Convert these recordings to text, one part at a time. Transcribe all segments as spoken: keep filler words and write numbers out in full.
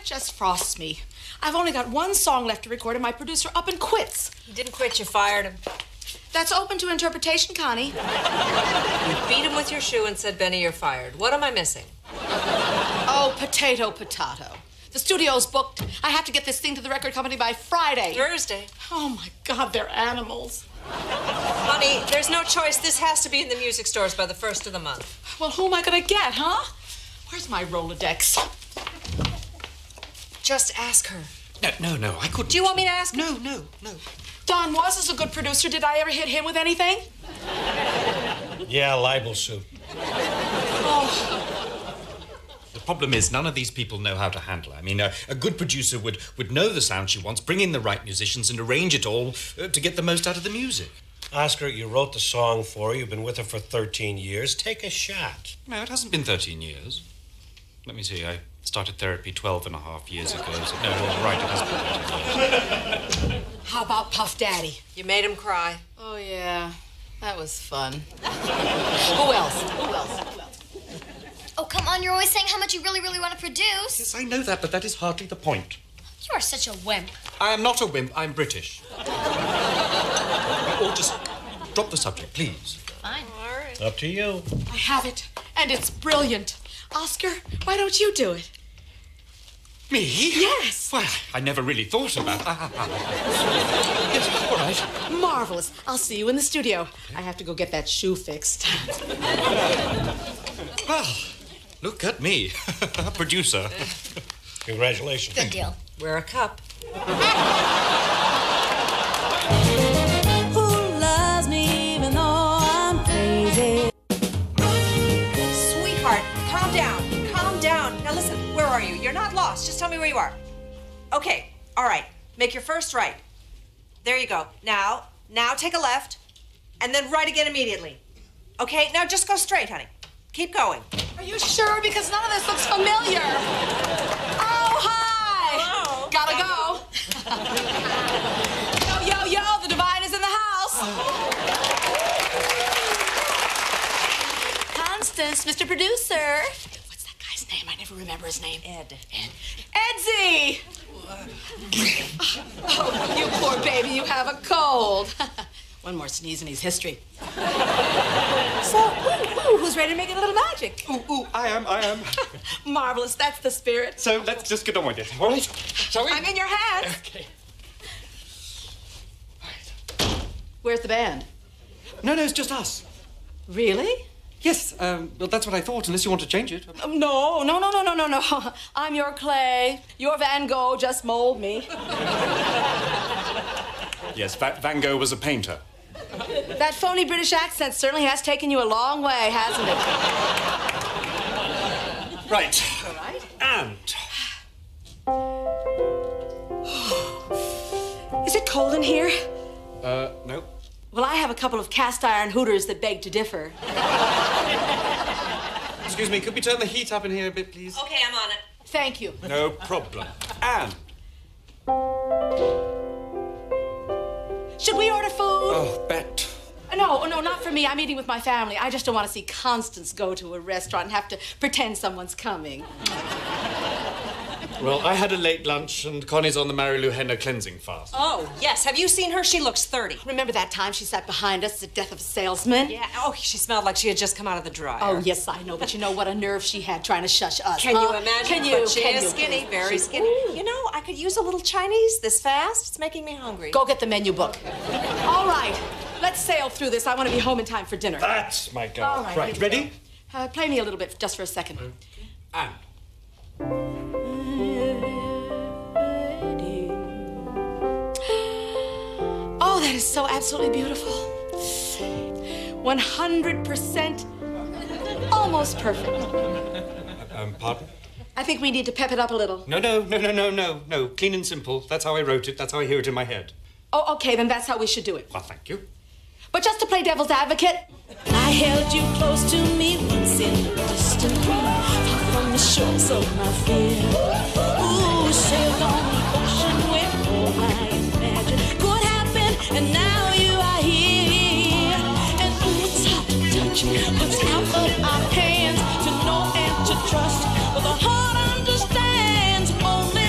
that just frosts me. I've only got one song left to record, and my producer up and quits. He didn't quit. You fired him. That's open to interpretation, Connie. You beat him with your shoe and said, Benny, you're fired. What am I missing? Oh, potato, potato. The studio's booked. I have to get this thing to the record company by Friday. Thursday. Oh, my God, they're animals. Honey, there's no choice. This has to be in the music stores by the first of the month. Well, who am I going to get, huh? Where's my Rolodex? Just ask her. No, no, no, I couldn't. Do you want me to ask her? No, no, no. Don was is a good producer. Did I ever hit him with anything? Yeah, libel suit. Oh. The problem is none of these people know how to handle her. I mean, a, a good producer would, would know the sound she wants, bring in the right musicians, and arrange it all uh, to get the most out of the music. Oscar, you wrote the song for her. You've been with her for thirteen years. Take a shot. No, it hasn't been thirteen years. Let me see. I started therapy twelve and a half years ago. So no, you're right. It hasn't been thirteen years. How about Puff Daddy? You made him cry. Oh, yeah. That was fun. Who else? Who else? Who else? Oh, come on. You're always saying how much you really, really want to produce. Yes, I know that, but that is hardly the point. You are such a wimp. I am not a wimp. I'm British. Or just drop the subject, please. Fine. All right. Up to you. I have it, and it's brilliant. Oscar, why don't you do it? Me? Yes. Well, I never really thought about that. Yes, all right. Marvelous. I'll see you in the studio. I have to go get that shoe fixed. Well, look at me. Producer. Congratulations. Good deal. Wear a cup. Who loves me even though I'm crazy? Sweetheart, calm down. Calm down. Now listen. Where are you? You're not lost. Just tell me where you are. Okay. All right. Make your first right. There you go. Now, now take a left, and then right again immediately. Okay? Now just go straight, honey. Keep going. Are you sure? Because none of this looks familiar. Oh, hi. Hello. Gotta go. Yo, yo, yo, the divine is in the house. Oh. Constance, Mister Producer. Name. I never remember his name. Ed. Ed. Edsy! Oh, you poor baby, you have a cold. One more sneeze and he's history. So, ooh, ooh, who's ready to make it a little magic? Ooh, ooh, I am, I am. Marvelous, that's the spirit. So, let's just get on with it, all right? Shall we? I'm in your hands. Okay. All right. Where's the band? No, no, it's just us. Really? Yes, um, well, that's what I thought, unless you want to change it. No, no, no, no, no, no, no. I'm your clay. Your Van Gogh, just mold me. Yes, Va Van Gogh was a painter. That phony British accent certainly has taken you a long way, hasn't it? Right. All right. And... Is it cold in here? Uh, no. Well, I have a couple of cast-iron hooters that beg to differ. Excuse me, could we turn the heat up in here a bit, please? Okay, I'm on it. Thank you. No problem. And... Should we order food? Oh, bet. No, no, not for me. I'm eating with my family. I just don't want to see Constance go to a restaurant and have to pretend someone's coming. Well, I had a late lunch, and Connie's on the Mary Lou Henner cleansing fast. Oh, yes. Have you seen her? She looks thirty. Remember that time she sat behind us, the death of a salesman? Yeah. Oh, she smelled like she had just come out of the dryer. Oh, yes, I know. But you know what a nerve she had trying to shush us. Can huh? you imagine? Can you? But she can is you, skinny, please. Very skinny. Ooh. You know, I could use a little Chinese this fast. It's making me hungry. Go get the menu book. All right. Let's sail through this. I want to be home in time for dinner. That's my goal. All right. Right. Ready? Uh, play me a little bit, just for a second. Okay. And... Oh, that is so absolutely beautiful. one hundred percent almost perfect. Um, pardon? I think we need to pep it up a little. No, no, no, no, no, no, no. Clean and simple. That's how I wrote it. That's how I hear it in my head. Oh, okay, then that's how we should do it. Well, thank you. But just to play devil's advocate... I held you close to me once in a distant world, far from the shores of my fear. Ooh, sailed on the ocean with all my imagination could happen, and now you are here. And ooh, it's hard to touch, but it's out of our hands to know and to trust, but the heart understands only.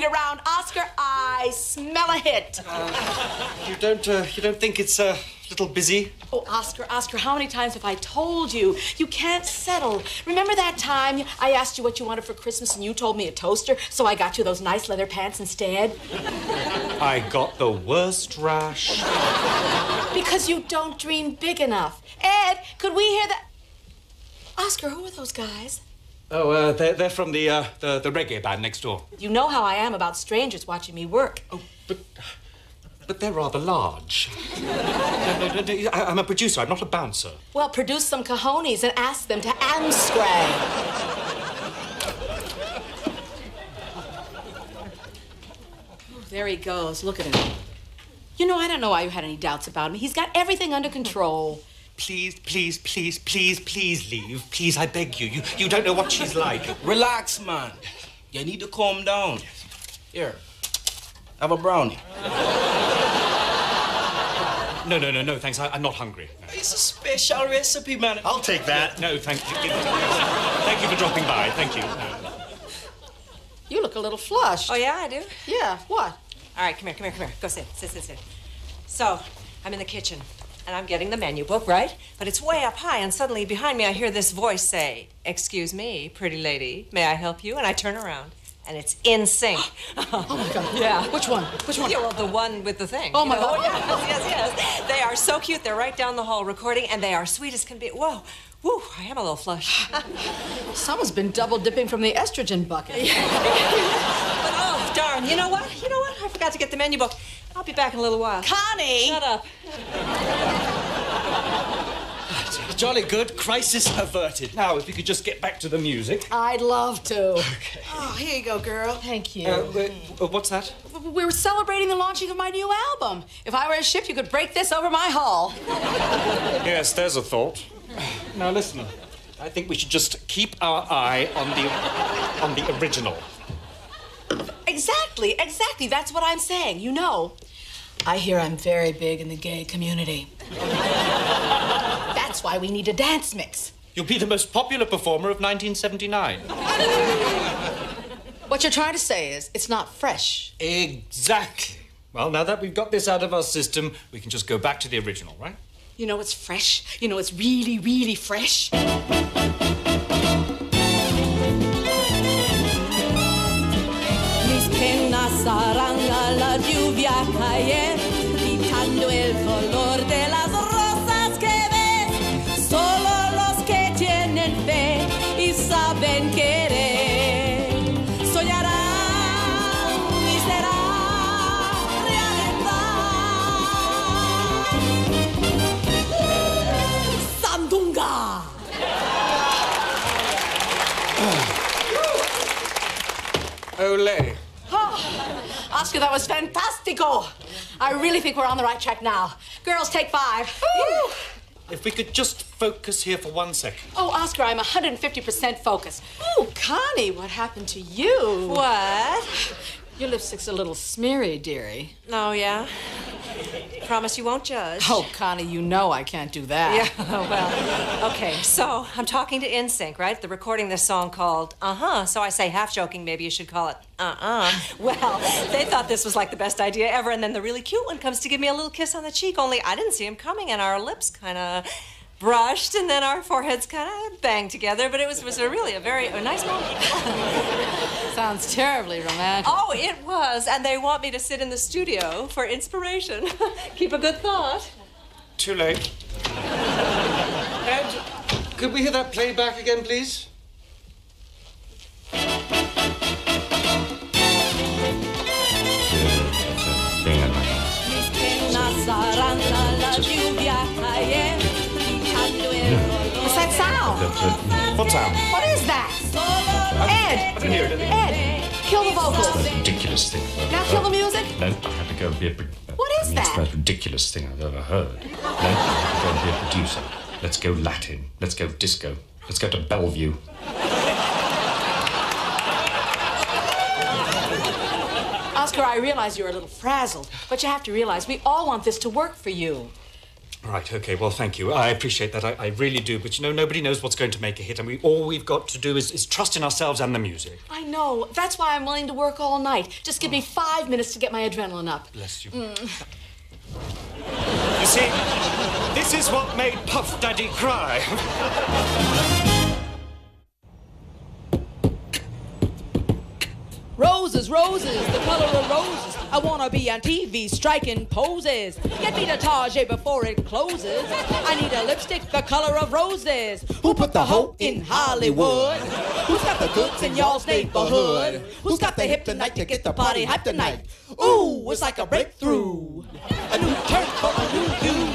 beat around. Oscar, I smell a hit. Uh, you don't, uh, you don't think it's a little busy? Oh, Oscar, Oscar, how many times have I told you? You can't settle. Remember that time I asked you what you wanted for Christmas and you told me a toaster, so I got you those nice leather pants instead? I got the worst rash. Because you don't dream big enough. Ed, could we hear that? Oscar, who are those guys? Oh, uh, they're, they're from the, uh, the, the reggae band next door. You know how I am about strangers watching me work. Oh, but, but they're rather large. no, no, no, no, I, I'm a producer, I'm not a bouncer. Well, produce some cojones and ask them to amscray. Oh, there he goes, look at him. You know, I don't know why you had any doubts about him. He's got everything under control. Please, please, please, please, please leave. Please, I beg you. You, you don't know what she's like. Relax, man. You need to calm down. Here, have a brownie. No, no, no, no, thanks. I, I'm not hungry. No. It's a special recipe, man. I'll take that. No, thank you. Thank you for dropping by. Thank you. No. You look a little flushed. Oh, yeah, I do? Yeah, what? All right, come here, come here, come here. Go sit, sit, sit, sit. So, I'm in the kitchen. And I'm getting the menu book, right? But it's way up high, and suddenly behind me I hear this voice say, "Excuse me, pretty lady, may I help you?" And I turn around, and it's N sync. Oh, my God. Yeah. Which one? Which one? Yeah, well, the one with the thing. Oh, my God. Oh, yes, yes, yes. They are so cute. They're right down the hall recording, and they are sweet as can be. Whoa. Woo, I am a little flush. Someone's been double-dipping from the estrogen bucket. But, oh, darn, you know what? You know what? I forgot to get the menu book. I'll be back in a little while. Connie! Shut up. Jolly good. Crisis averted. Now, if you could just get back to the music. I'd love to. Okay. Oh, here you go, girl. Thank you. Uh, uh, what's that? We were celebrating the launching of my new album. If I were a ship, you could break this over my hull. Yes, there's a thought. Now, listen. I think we should just keep our eye on the, on the original. Exactly, exactly. That's what I'm saying. You know, I hear I'm very big in the gay community. That's why we need a dance mix. You'll be the most popular performer of nineteen seventy-nine. What you're trying to say is it's not fresh. Exactly. Well, now that we've got this out of our system, we can just go back to the original, right? You know it's fresh. You know it's really, really fresh. Zaranda la lluvia cae, gritando el color de las rosas que ves. Solo los que tienen fe y saben querer soñarán y será realidad. Sandunga. Olé. Oscar, that was fantastico. I really think we're on the right track now. Girls, take five. Woo! If we could just focus here for one second. Oh, Oscar, I'm one hundred fifty percent focused. Oh, Connie, what happened to you? What? Your lipstick's a little smeary, dearie. Oh, yeah? Promise you won't judge. Oh, Connie, you know I can't do that. Yeah, oh, well, okay. So, I'm talking to N sync, right? They're recording this song called Uh-Huh. So I say, half-joking, maybe you should call it Uh-Uh. Well, they thought this was like the best idea ever, and then the really cute one comes to give me a little kiss on the cheek, only I didn't see him coming, and our lips kind of brushed, and then our foreheads kind of banged together, but it was, was a really a very a nice moment. Sounds terribly romantic. Oh, it was, and they want me to sit in the studio for inspiration. Keep a good thought. Too late. Ed, could we hear that playback again, please? What's that sound? What sound? What is that? Ed! I can hear it. Ed! Kill the vocals. That's the ridiculous thing I've ever now heard. Kill the music? No, I had to go and be a... Uh, what is that? It's the most ridiculous thing I've ever heard. No, I had to go and be a producer. Let's go Latin. Let's go disco. Let's go to Bellevue. Oscar, I realize you're a little frazzled, but you have to realize we all want this to work for you. Right, okay, well, thank you. I appreciate that, I, I really do. But, you know, nobody knows what's going to make a hit, and we all we've got to do is, is trust in ourselves and the music. I know. That's why I'm willing to work all night. Just give oh. me five minutes to get my adrenaline up. Bless you. Mm. You see, this is what made Puff Daddy cry. Roses, roses, the color of roses. I wanna be on T V striking poses. Get me the Target before it closes. I need a lipstick the color of roses. Who put the hope in Hollywood? Who's got the goods in y'all's neighborhood? Who's got the hip tonight to get the party hype tonight? Ooh, it's like a breakthrough. A new turn for a new you.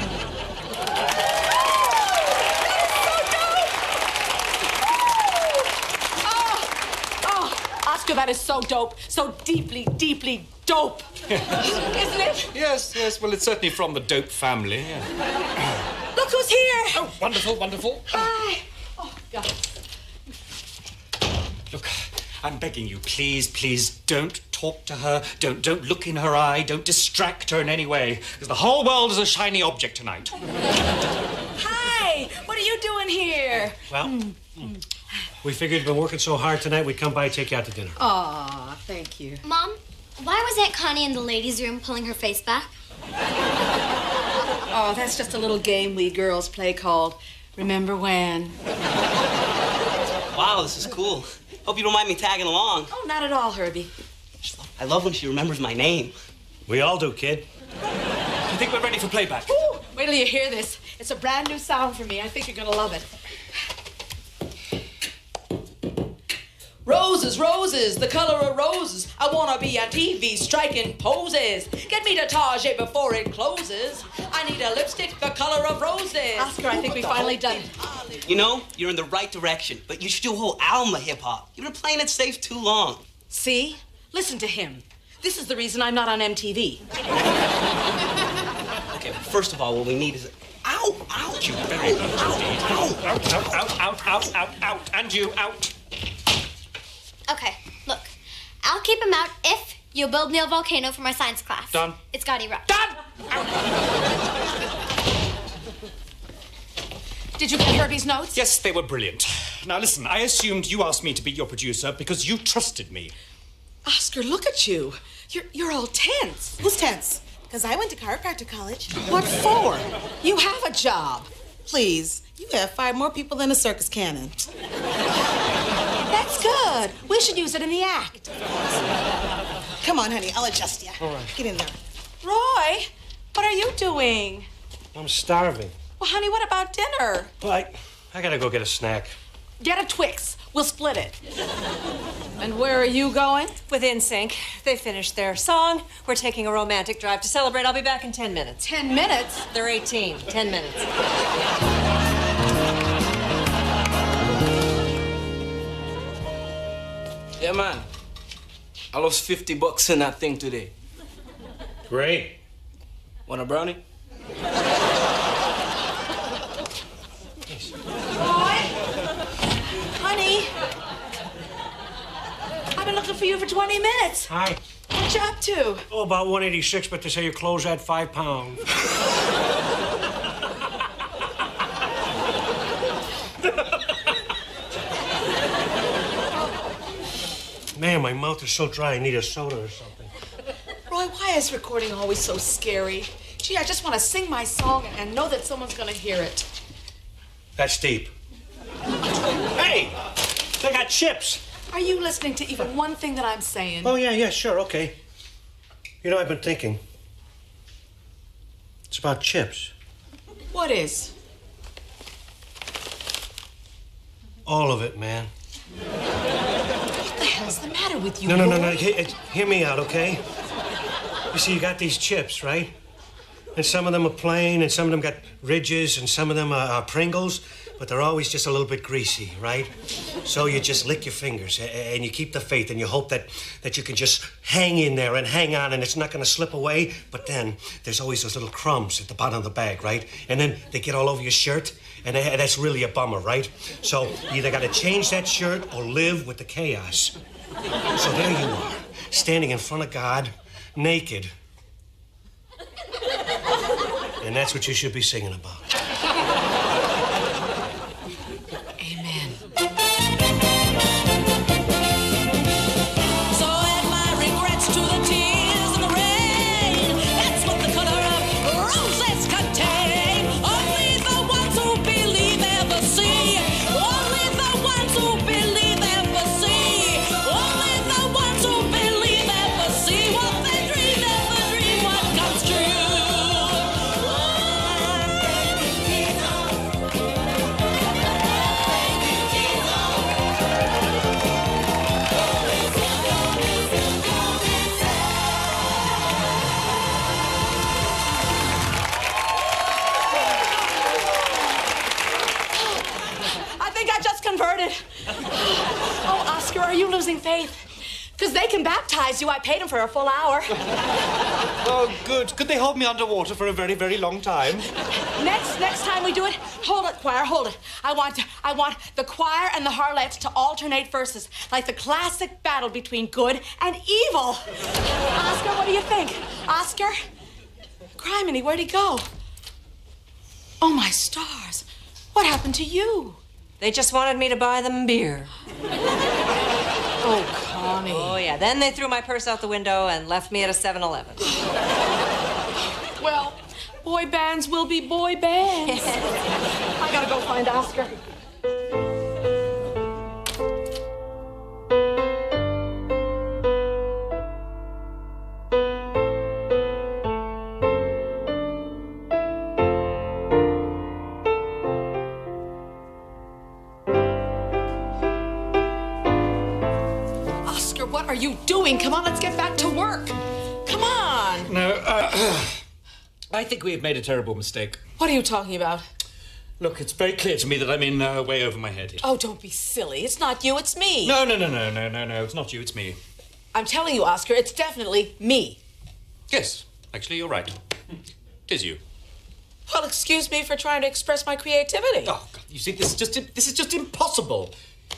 That is so dope, so deeply, deeply dope, isn't it? Yes, yes, well, it's certainly from the dope family. Yeah. Look who's here! Oh, wonderful, wonderful. Hi. Oh, God. Look, I'm begging you, please, please don't talk to her, don't, don't look in her eye, don't distract her in any way, because the whole world is a shiny object tonight. Hi, what are you doing here? Well... Mm. Mm. We figured you've been working so hard tonight, we'd come by and take you out to dinner. Aw, thank you. Mom, why was Aunt Connie in the ladies' room pulling her face back? Oh, that's just a little game we girls play called Remember When. Wow, this is cool. Hope you don't mind me tagging along. Oh, not at all, Herbie. I love when she remembers my name. We all do, kid. I think we're ready for playback. Ooh, wait till you hear this. It's a brand new sound for me. I think you're gonna love it. Roses, roses, the color of roses. I wanna be on T V striking poses. Get me to Target before it closes. I need a lipstick the color of roses. Oscar, I think we finally done it. You know, you're in the right direction, but you should do a whole album of hip-hop. You've been playing it safe too long. See? Listen to him. This is the reason I'm not on M T V. Okay, well, first of all, what we need is... Ow, ouch, you very much indeed. Ow, out, out, out, out, out, out, and you, out. Okay, look, I'll keep him out if you build me a volcano for my science class. Done. It's gotta erupt. Done! Did you get Herbie's notes? Yes, they were brilliant. Now listen, I assumed you asked me to be your producer because you trusted me. Oscar, look at you. You're, you're all tense. Who's tense? Because I went to chiropractor college. What for? You have a job. Please, you have five more people than a circus cannon. That's good. We should use it in the act. Come on, honey. I'll adjust you. All right. Get in there. Roy, what are you doing? I'm starving. Well, honey, what about dinner? Well, I, I gotta go get a snack. Get a Twix. We'll split it. And where are you going? With N sync. They finished their song. We're taking a romantic drive to celebrate. I'll be back in ten minutes. Ten minutes? They're eighteen. Ten minutes. Yeah, man. I lost fifty bucks in that thing today. Great. Want a brownie? Yes. Roy? Honey? I've been looking for you for twenty minutes. Hi. What you up to? Oh, about one eighty-six, but they say you close at five pounds. Man, my mouth is so dry, I need a soda or something. Roy, why is recording always so scary? Gee, I just want to sing my song and know that someone's going to hear it. That's deep. Hey! They got chips! Are you listening to even one thing that I'm saying? Oh, yeah, yeah, sure, okay. You know, I've been thinking. It's about chips. What is? All of it, man. What's the matter with you? No, no, no, no. He, it, hear me out, okay? You see, you got these chips, right? And some of them are plain, and some of them got ridges, and some of them are, are Pringles, but they're always just a little bit greasy, right? So you just lick your fingers, and, and you keep the faith, and you hope that, that you can just hang in there and hang on, and it's not going to slip away. But then there's always those little crumbs at the bottom of the bag, right? And then they get all over your shirt, and they, that's really a bummer, right? So you either got to change that shirt or live with the chaos. So there you are, standing in front of God, naked. And that's what you should be singing about. Amen. So add my regrets to the tears of the rain. That's what the color of roses contain. Only the ones who believe ever see. Only the ones who believe ever see. Only the ones who believe ever see. What they dream ever dream, what comes true. Oh, Oscar, are you losing faith? Because they can baptize you. I paid them for a full hour. Oh, good. Could they hold me underwater for a very, very long time? Next, next time we do it, hold it, choir, hold it. I want, I want the choir and the harlots to alternate verses, like the classic battle between good and evil. Oscar, what do you think? Oscar? Criminy, where'd he go? Oh, my stars. What happened to you? They just wanted me to buy them beer. Oh, Connie. Oh, yeah. Then they threw my purse out the window and left me at a seven eleven. Well, boy bands will be boy bands. I gotta go find Oscar. What are you doing? Come on, let's get back to work. Come on. No, uh, I think we have made a terrible mistake. What are you talking about? Look, it's very clear to me that I'm in uh, way over my head here. Oh, don't be silly. It's not you, it's me. No, no, no, no, no, no, no. It's not you, it's me. I'm telling you, Oscar, it's definitely me. Yes, actually, you're right. It is you. Well, excuse me for trying to express my creativity. Oh, God, you see, this is just, this is just impossible.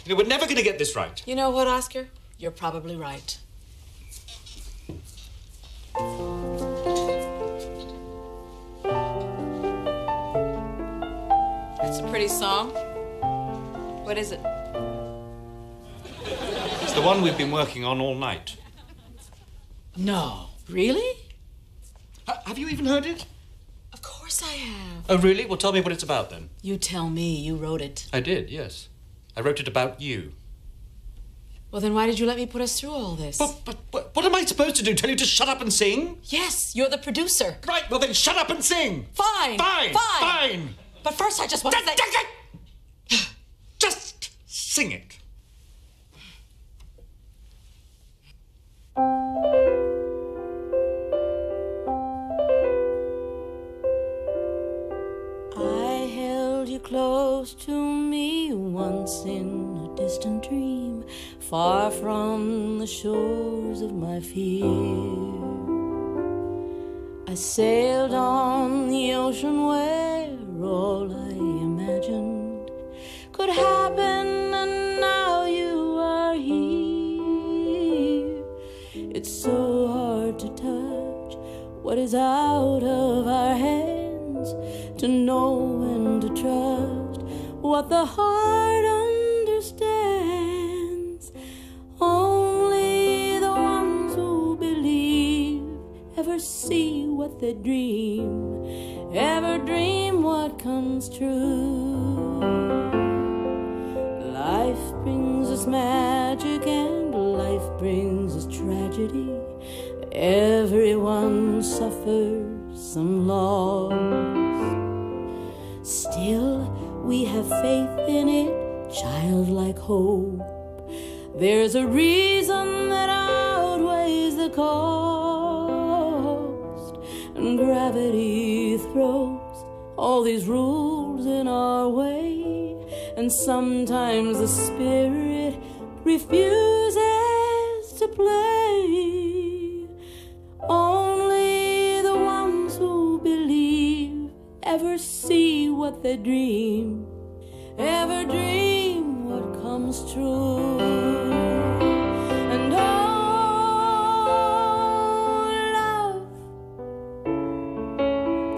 You know, we're never going to get this right. You know what, Oscar? You're probably right. That's a pretty song. What is it? It's the one we've been working on all night. No. Really? H- have you even heard it? Of course I have. Oh, really? Well, tell me what it's about, then. You tell me. You wrote it. I did, yes. I wrote it about you. Well, then why did you let me put us through all this? But, but, but what am I supposed to do? Tell you to shut up and sing? Yes, you're the producer. Right, well then shut up and sing. Fine. Fine. Fine. Fine. But first I just want to say... Just sing it. I held you close to me once in a distant dream. Far from the shores of my fear, I sailed on the ocean where all I imagined could happen, and now you are here. It's so hard to touch what is out of our hands, to know when to trust what the heart understands. Only the ones who believe ever see what they dream, ever dream what comes true. Life brings us magic and life brings us tragedy. Everyone suffers some loss. Still, we have faith in it, childlike hope. There's a reason that outweighs the cost, and gravity throws all these rules in our way, and sometimes the spirit refuses to play. Only the ones who believe ever see what they dream, ever dream what comes true.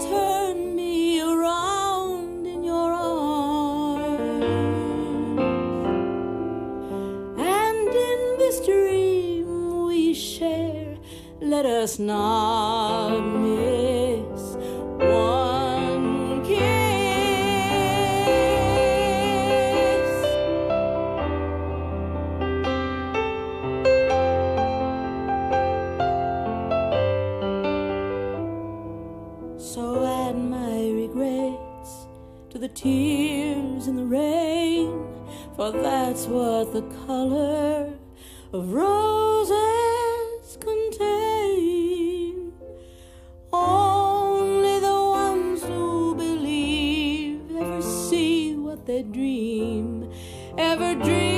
Turn we share, let us not miss one kiss. So add my regrets to the tears and the rain, for that's what the color of roses contain. Only the ones who believe ever see what they dream, ever dream.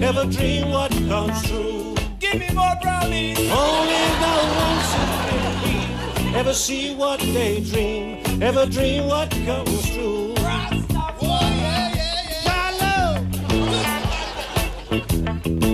Ever dream what comes true. Give me more brownies. Only the ones who believe ever see what they dream, ever dream what comes true. Rastafari, yeah, yeah, yeah. My love.